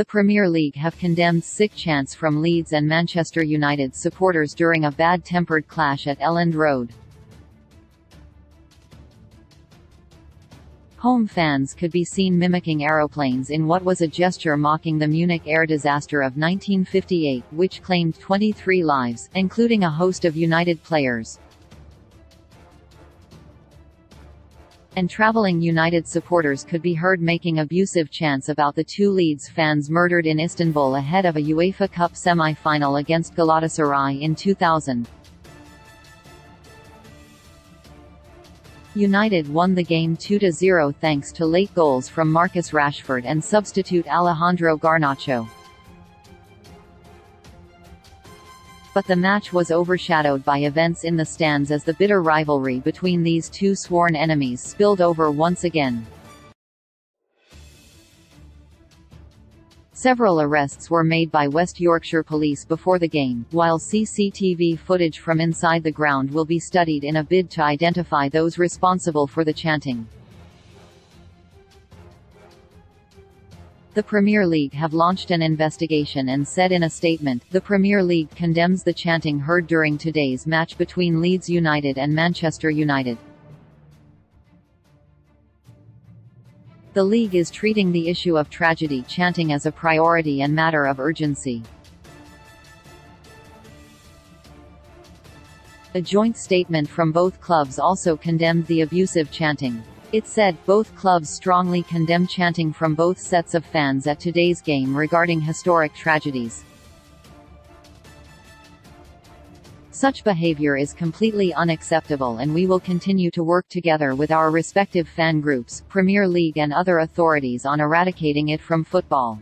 The Premier League have condemned sick chants from Leeds and Manchester United supporters during a bad-tempered clash at Elland Road. Home fans could be seen mimicking aeroplanes in what was a gesture mocking the Munich air disaster of 1958, which claimed 23 lives, including a host of United players. And travelling United supporters could be heard making abusive chants about the two Leeds fans murdered in Istanbul ahead of a UEFA Cup semi-final against Galatasaray in 2000. United won the game 2-0 thanks to late goals from Marcus Rashford and substitute Alejandro Garnacho. But the match was overshadowed by events in the stands as the bitter rivalry between these two sworn enemies spilled over once again. Several arrests were made by West Yorkshire police before the game, while CCTV footage from inside the ground will be studied in a bid to identify those responsible for the chanting. The Premier League have launched an investigation and said in a statement, "The Premier League condemns the chanting heard during today's match between Leeds United and Manchester United. The league is treating the issue of tragedy chanting as a priority and matter of urgency." A joint statement from both clubs also condemned the abusive chanting. It said, "Both clubs strongly condemn chanting from both sets of fans at today's game regarding historic tragedies. Such behavior is completely unacceptable and we will continue to work together with our respective fan groups, Premier League and other authorities on eradicating it from football."